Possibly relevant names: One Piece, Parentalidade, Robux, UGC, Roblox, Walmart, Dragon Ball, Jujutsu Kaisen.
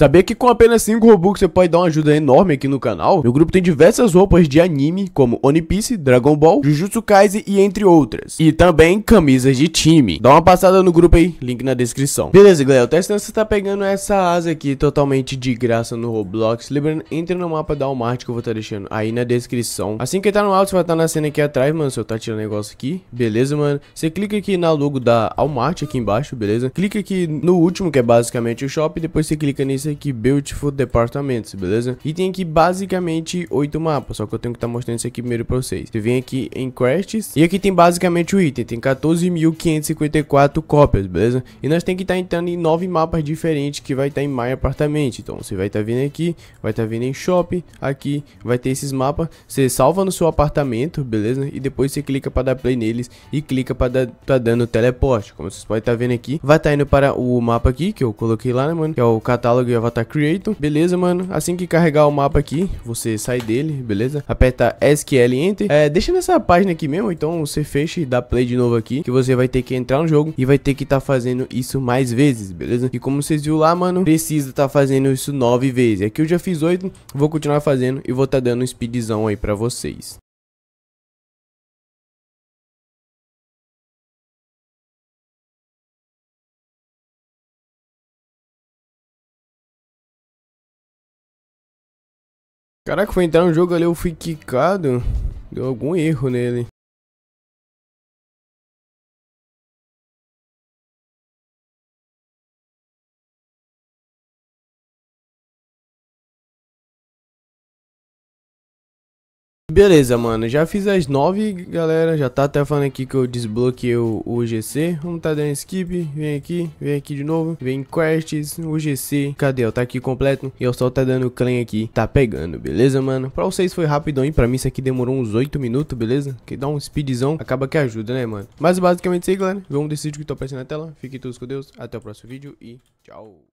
Sabia que com apenas 5 Robux você pode dar uma ajuda enorme aqui no canal? Meu grupo tem diversas roupas de anime, como One Piece, Dragon Ball, Jujutsu Kaisen e entre outras. E também camisas de time. Dá uma passada no grupo aí, link na descrição. Beleza, galera, o teste você tá pegando essa asa aqui totalmente de graça no Roblox. Lembrando, entra no mapa da Walmart que eu vou estar deixando aí na descrição. Assim que entrar no alto, você vai estar na cena aqui atrás, mano, se eu tá tirando um negócio aqui. Beleza, mano? Você clica aqui na logo da Walmart aqui embaixo, beleza? Clica aqui no último, que é basicamente o shopping, depois você clica nesse aqui, Beautiful Departments, beleza? E tem aqui basicamente 8 mapas, só que eu tenho que estar mostrando isso aqui primeiro pra vocês. Você vem aqui em Crafts, e aqui tem basicamente o item, tem 14.554 cópias, beleza? E nós tem que estar entrando em 9 mapas diferentes, que vai estar em My Apartment. Então você vai estar vindo aqui, vai estar vindo em Shop, aqui vai ter esses mapas, você salva no seu apartamento, beleza? E depois você clica pra dar play neles, e clica pra tá dando teleporte, como vocês podem estar vendo aqui. Vai estar indo para o mapa aqui, que eu coloquei lá, né, mano? Que é o catálogo e Avatar Creator, beleza, mano? Assim que carregar o mapa aqui, você sai dele, beleza? Aperta SQL Enter, deixa nessa página aqui mesmo, então você fecha e dá play de novo aqui, que você vai ter que entrar no jogo e vai ter que tá fazendo isso mais vezes, beleza? E como vocês viram lá, mano, precisa tá fazendo isso 9 vezes. Aqui eu já fiz 8, vou continuar fazendo e vou tá dando um speedzão aí pra vocês. Caraca, foi entrar no jogo ali, eu fui quicado. Deu algum erro nele. Beleza, mano, já fiz as 9, galera, já tá até falando aqui que eu desbloqueei o UGC. Vamos tá dando skip, vem aqui de novo, vem em quests, UGC, cadê? Ó, tá aqui completo e eu só tá dando claim aqui, tá pegando, beleza, mano? Pra vocês foi rapidão, hein? Pra mim isso aqui demorou uns 8 minutos, beleza? Que dá um speedzão, acaba que ajuda, né, mano? Mas basicamente isso aí, galera, vamos decidir o que tá aparecendo na tela, fiquem todos com Deus, até o próximo vídeo e tchau!